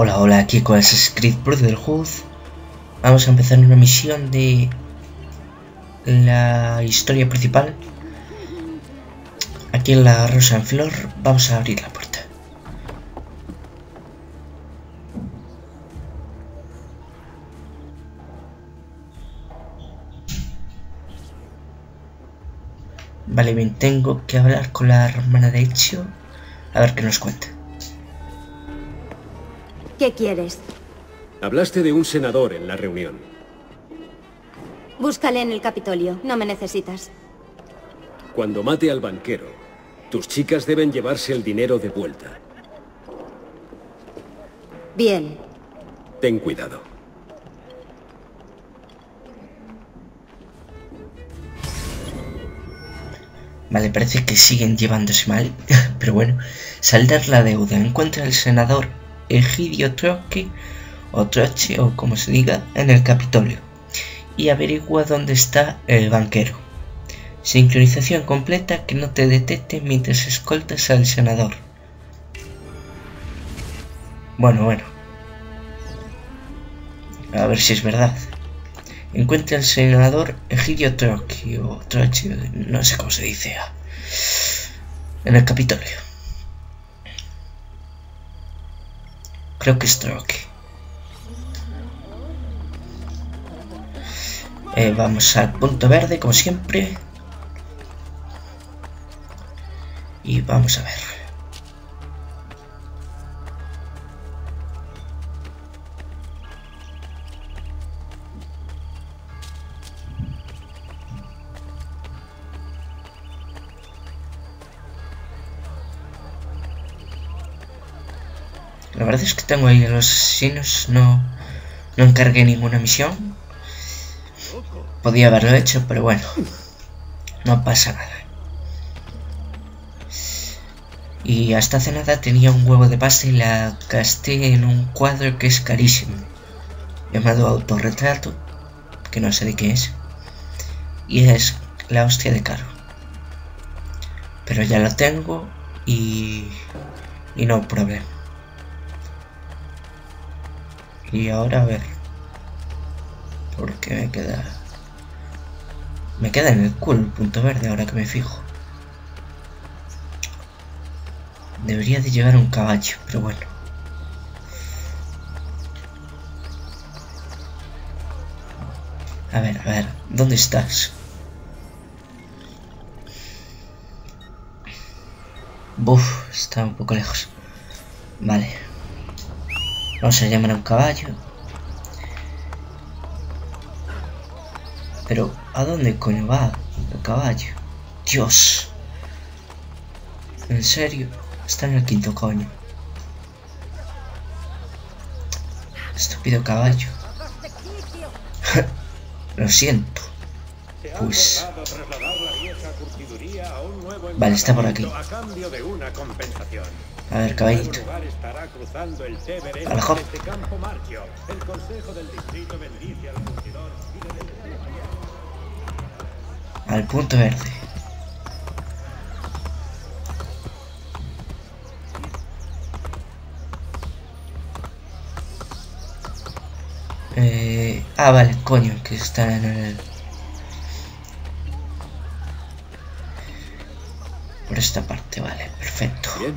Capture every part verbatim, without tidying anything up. Hola, hola, aquí con Assassin's Creed Brotherhood. Vamos a empezar una misión de la historia principal. Aquí en la Rosa en Flor, vamos a abrir la puerta. Vale, bien, tengo que hablar con la hermana de Ezio, a ver qué nos cuenta. ¿Qué quieres? Hablaste de un senador en la reunión. Búscale en el Capitolio, no me necesitas. Cuando mate al banquero, tus chicas deben llevarse el dinero de vuelta. Bien. Ten cuidado. Vale, parece que siguen llevándose mal, pero bueno. Saldar la deuda. Encuentra al senador Egidio Troche, o Troche, o como se diga, en el Capitolio, y averigua dónde está el banquero. Sincronización completa, que no te detecte mientras escoltas al senador. Bueno, bueno. A ver si es verdad. Encuentra al senador Egidio Troche, o Troche, no sé cómo se dice, en el Capitolio. Creo que es Troche. Eh, vamos al punto verde, como siempre. Y vamos a ver. La verdad es que tengo ahí a los asesinos, no, no encargué ninguna misión. Podía haberlo hecho, pero bueno, no pasa nada. Y hasta hace nada tenía un huevo de pasta y la gasté en un cuadro que es carísimo, llamado Autorretrato, que no sé de qué es. Y es la hostia de caro. Pero ya lo tengo y, y no problema. Y ahora a ver, porque me queda... Me queda en el culo el punto verde, ahora que me fijo. Debería de llevar un caballo, pero bueno. A ver, a ver, ¿dónde estás? Buf, está un poco lejos. Vale. Vamos a llamar a un caballo. Pero, ¿a dónde coño va el caballo? Dios. En serio, está en el quinto coño. Estúpido caballo. Lo siento. Pues... Vale, está por aquí. A ver, caballito. Alejó. Al punto verde. Eh, ah, vale, coño, que está en el... Por esta parte, vale, perfecto. Bien.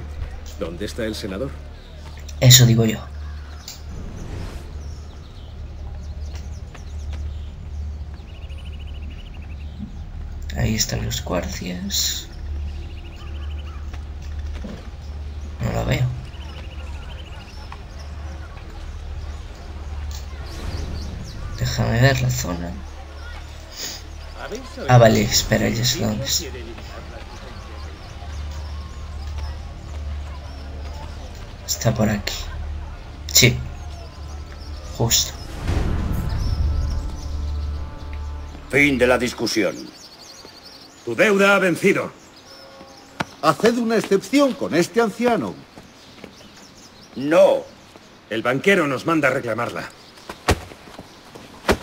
¿Dónde está el senador? Eso digo yo. Ahí están los guardias. No lo veo. Déjame ver la zona. Ah, vale, espera, ya sé dónde está. Está por aquí. Sí. Justo. Fin de la discusión. Tu deuda ha vencido. Haced una excepción con este anciano. No. El banquero nos manda a reclamarla.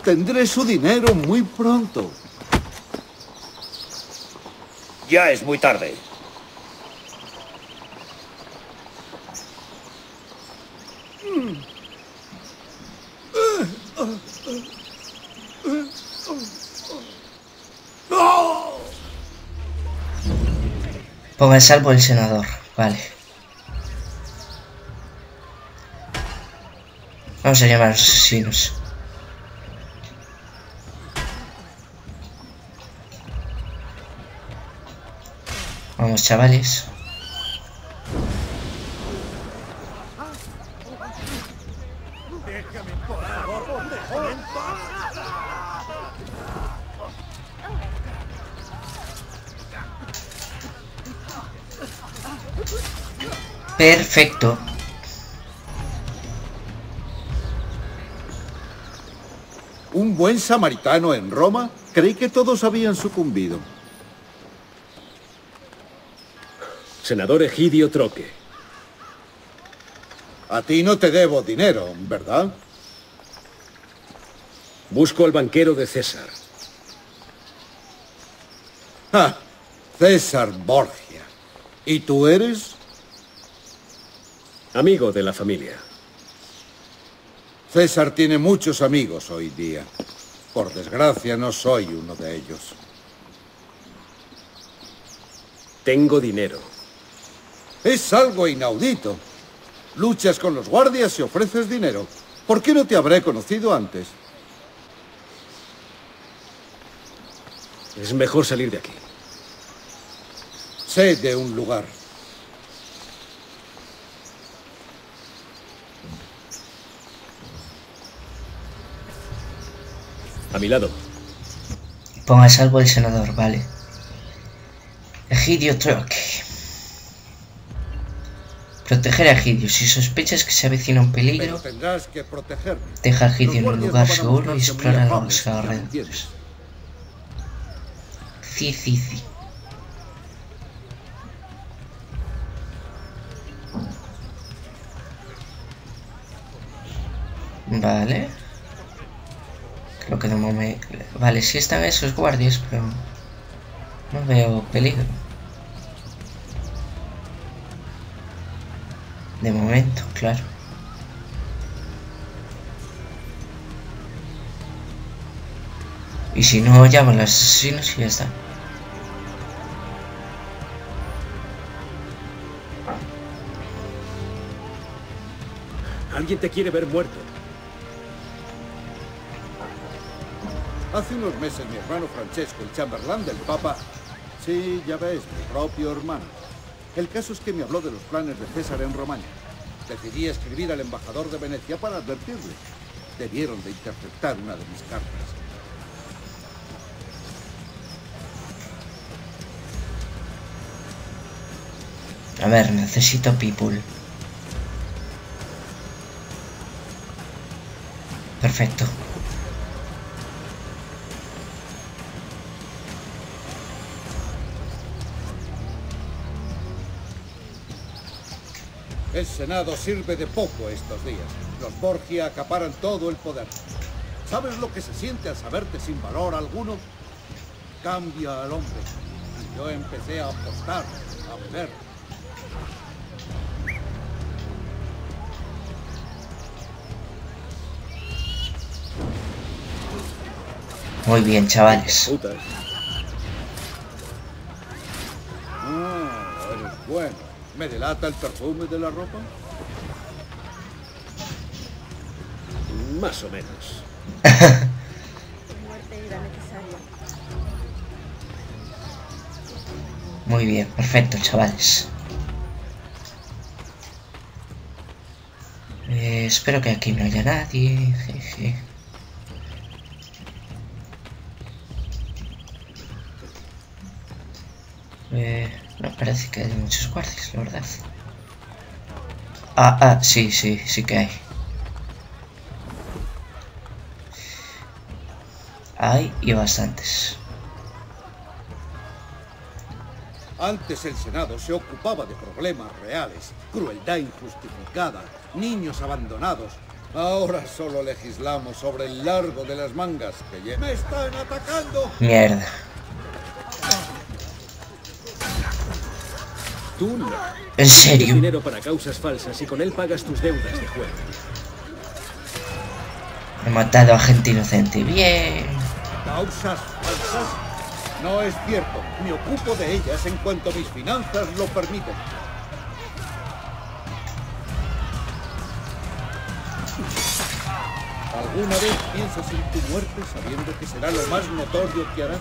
Tendré su dinero muy pronto. Ya es muy tarde. Mm. Ponga en salvo el senador, vale. Vamos a llamar a los asesinos. Vamos, chavales. Perfecto. Un buen samaritano en Roma. Creí que todos habían sucumbido. Senador Egidio Troche. A ti no te debo dinero, ¿verdad? Busco al banquero de César. Ah, César Borgia. ¿Y tú eres? Amigo de la familia. César tiene muchos amigos hoy día. Por desgracia, no soy uno de ellos. Tengo dinero. Es algo inaudito. Luchas con los guardias y ofreces dinero. ¿Por qué no te habré conocido antes? Es mejor salir de aquí. Sé de un lugar. A mi lado. Ponga a salvo el senador, vale. Egidio Troche. Proteger a Egidio. Si sospechas que se avecina un peligro, que deja a Egidio en un lugar seguro y explora los alrededores. Sí, sí, sí. Vale. Creo que de momento... Vale, sí están esos guardias, pero... no veo peligro. De momento, claro. Y si no, llaman a los asesinos y ya está. Alguien te quiere ver muerto. Hace unos meses mi hermano Francesco, el Chamberlain del Papa... Sí, ya ves, mi propio hermano. El caso es que me habló de los planes de César en Romaña. Decidí escribir al embajador de Venecia para advertirle. Debieron de interceptar una de mis cartas. A ver, necesito people. Perfecto. El Senado sirve de poco estos días. Los Borgia acaparan todo el poder. ¿Sabes lo que se siente al saberte sin valor alguno? Cambia al hombre. Y yo empecé a apostar, a ver. Muy bien, chavales. Ah, eres bueno. ¿Me delata el perfume de la ropa? Más o menos. Muy bien, perfecto, chavales. Eh, espero que aquí no haya nadie. Jeje. Eh, no parece que hay muchos guardias, la verdad. Ah, ah, sí, sí, sí que hay. Hay y bastantes. Antes el Senado se ocupaba de problemas reales, crueldad injustificada, niños abandonados. Ahora solo legislamos sobre el largo de las mangas que llevan. ¡Me están atacando! Mierda. Tú no. ¿En serio? Tienes dinero para causas falsas y con él pagas tus deudas de juego. He matado a gente inocente. Bien. Causas falsas. No es cierto. Me ocupo de ellas en cuanto mis finanzas lo permiten. ¿Alguna vez piensas en tu muerte sabiendo que será lo más notorio que harás?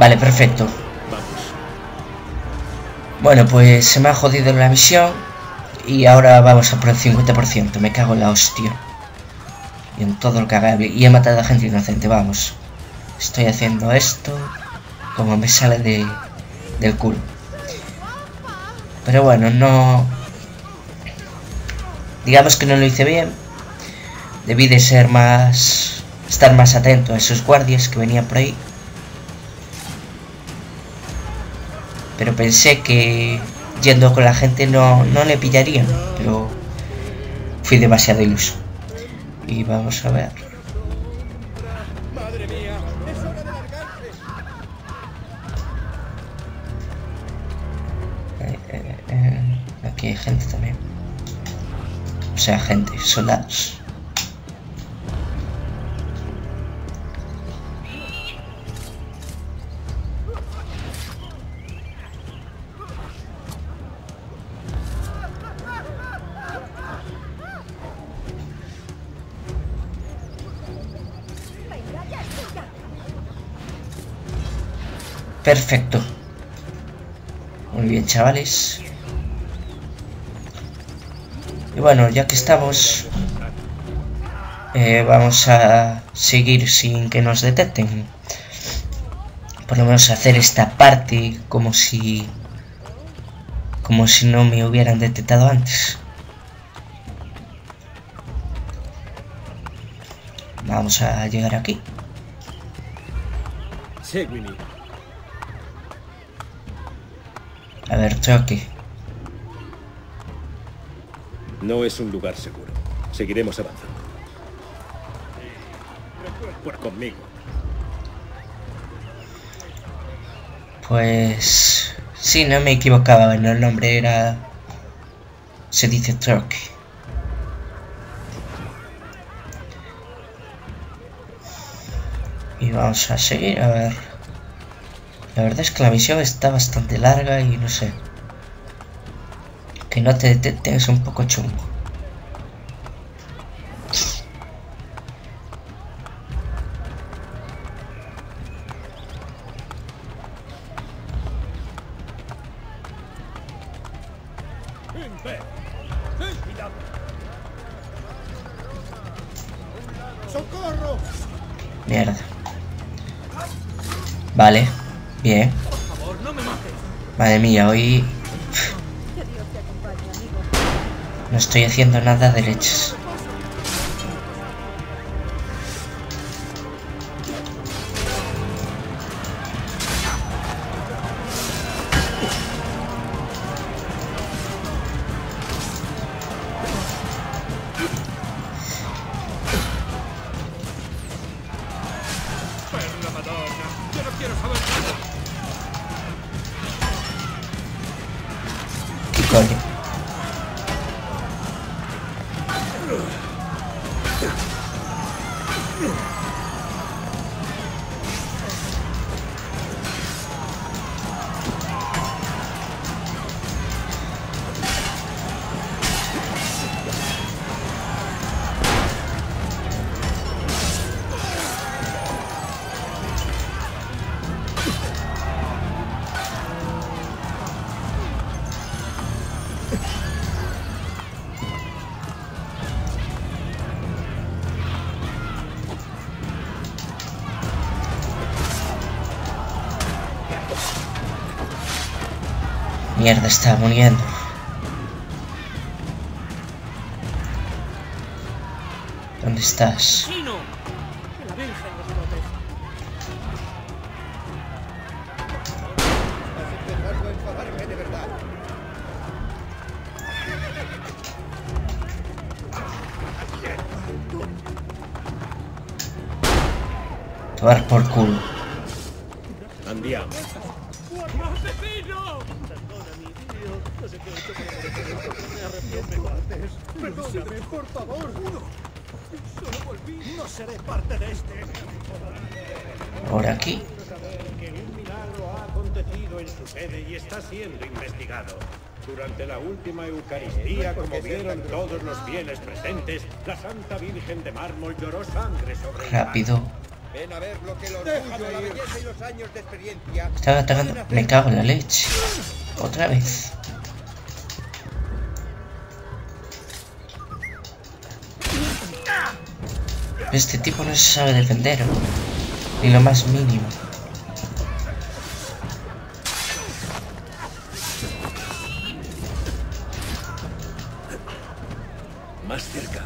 Vale, perfecto. Bueno, pues se me ha jodido la misión. Y ahora vamos a por el cincuenta por ciento. Me cago en la hostia. Y en todo lo que haga. Y he matado a gente inocente, vamos. Estoy haciendo esto como me sale de, del culo. Pero bueno, no... digamos que no lo hice bien. Debí de ser más... estar más atento a esos guardias que venían por ahí. Pero pensé que yendo con la gente no, no le pillarían, pero fui demasiado iluso. Y vamos a ver. Eh, eh, eh. Aquí hay gente también. O sea, gente, soldados. Perfecto. Muy bien, chavales. Y bueno, ya que estamos, eh, vamos a seguir sin que nos detecten. Por lo menos hacer esta parte como si... como si no me hubieran detectado antes. Vamos a llegar aquí. Sí, a ver, Troche. No es un lugar seguro. Seguiremos avanzando. Por conmigo. Pues... sí, no me equivocaba. Bueno, el nombre era... se dice Troche. Y vamos a seguir, a ver... La verdad es que la misión está bastante larga y no sé. Que no te detecten es un poco chungo. Mierda. Vale. Bien. Madre mía, hoy... no estoy haciendo nada de leches. Mierda, está muriendo. ¿Dónde estás? tomar por culo. Andiamo. Perdóname, por favor. Solo volví. No seré parte de este. Por aquí. Que un milagro ha acontecido en su sede y está siendo investigado. Durante la última Eucaristía, como vieron todos los fieles presentes, la Santa Virgen de Mármol lloró sangre sobre el mar. Rápido. Ven a ver lo que el orgullo, la belleza y los años de experiencia. Estaba atacando. Me cago en la leche. Otra vez. Este tipo no se sabe defender, ni lo más mínimo. Más cerca.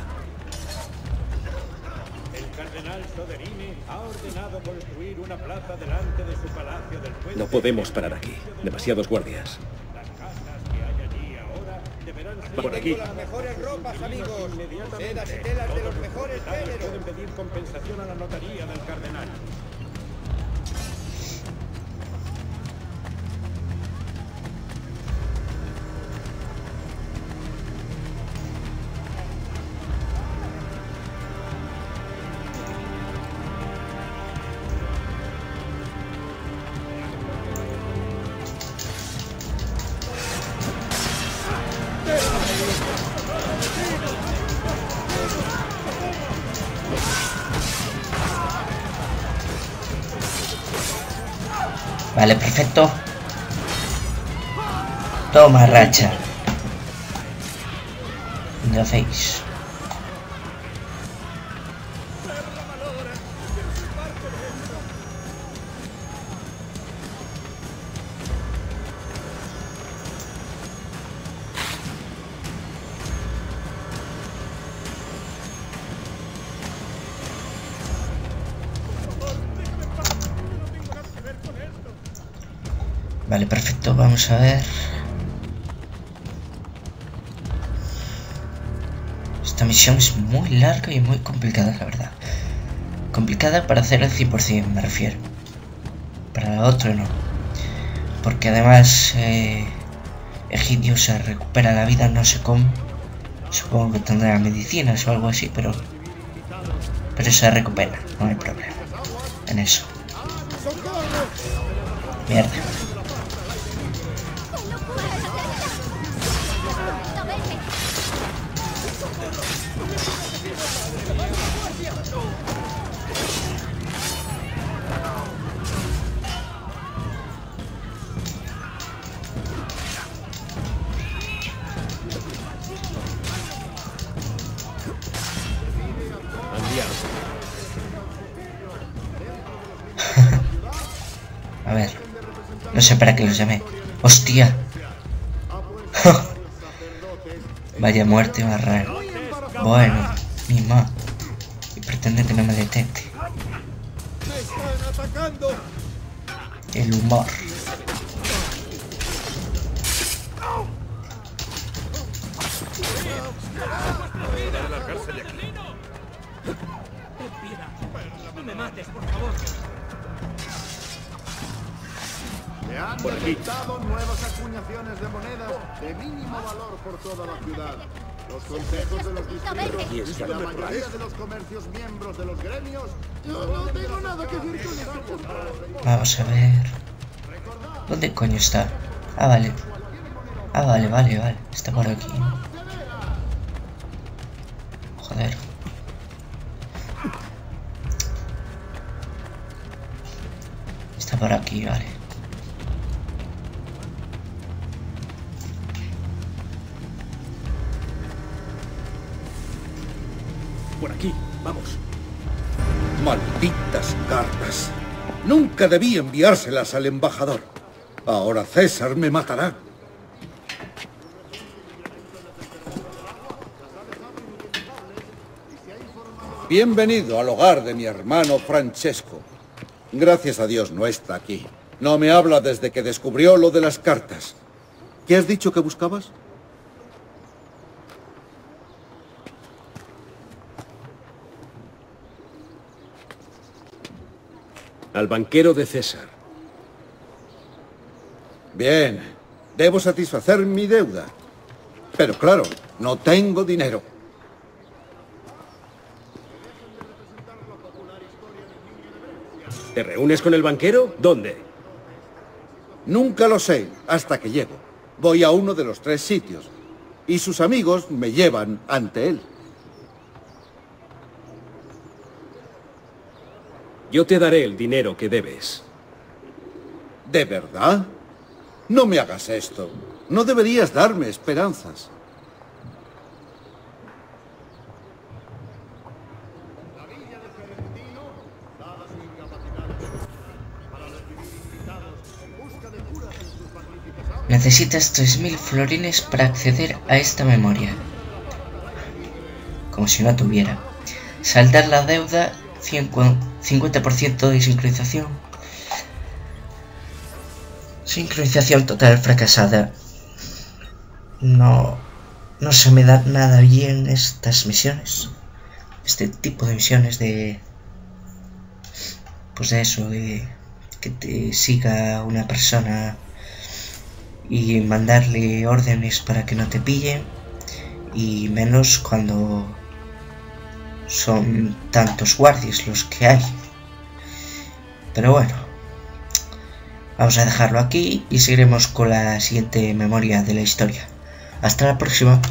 El Cardenal Soderini ha ordenado construir una plaza delante de su palacio del pueblo. No podemos parar aquí. Demasiados guardias. Las casas que hay allí ahora deberán ser por aquí. Las mejores ropas, amigos. Sedas y telas de los mejores géneros. Pueden pedir compensación a la notaría del Cardenal. Vale, perfecto. Toma, racha. ¿Qué hacéis? Vale, perfecto, vamos a ver. Esta misión es muy larga y muy complicada, la verdad. Complicada para hacer el cien por cien, me refiero. Para la otra no. Porque además eh, Egidio se recupera la vida, no sé cómo. Supongo que tendrá medicinas o algo así, pero... Pero se recupera, no hay problema en eso. Mierda. A ver, no sé para qué los llamé. ¡Hostia! Vaya muerte más rara. Bueno, mi ma. Y pretende que no me detecte. El humor. No me mates, por favor. Se han detectado nuevas acuñaciones de monedas de mínimo valor por toda la ciudad. Los consejos de los distritos y la mayoría de los comercios miembros de los gremios... Yo no tengo nada que ver con esto. Vamos a ver... ¿Dónde coño está? Ah, vale. Ah, vale, vale, vale. Está por aquí. Joder. Está por aquí, vale. Por aquí, vamos. Malditas cartas. Nunca debí enviárselas al embajador. Ahora César me matará. Bienvenido al hogar de mi hermano Francesco. Gracias a Dios no está aquí. No me habla desde que descubrió lo de las cartas. ¿Qué has dicho que buscabas? al banquero de César. Bien, debo satisfacer mi deuda. Pero claro, no tengo dinero. ¿Te reúnes con el banquero? ¿Dónde? Nunca lo sé, hasta que llego. Voy a uno de los tres sitios, y sus amigos me llevan ante él. Yo te daré el dinero que debes. ¿De verdad? No me hagas esto. No deberías darme esperanzas. Necesitas tres mil florines para acceder a esta memoria. Como si no tuviera. Saldar la deuda, cincuenta por ciento de sincronización. Sincronización total fracasada. No, no se me da nada bien estas misiones. Este tipo de misiones de... Pues de eso, de que te siga una persona y mandarle órdenes para que no te pillen, y menos cuando son tantos guardias los que hay. Pero bueno, vamos a dejarlo aquí y seguiremos con la siguiente memoria de la historia. Hasta la próxima.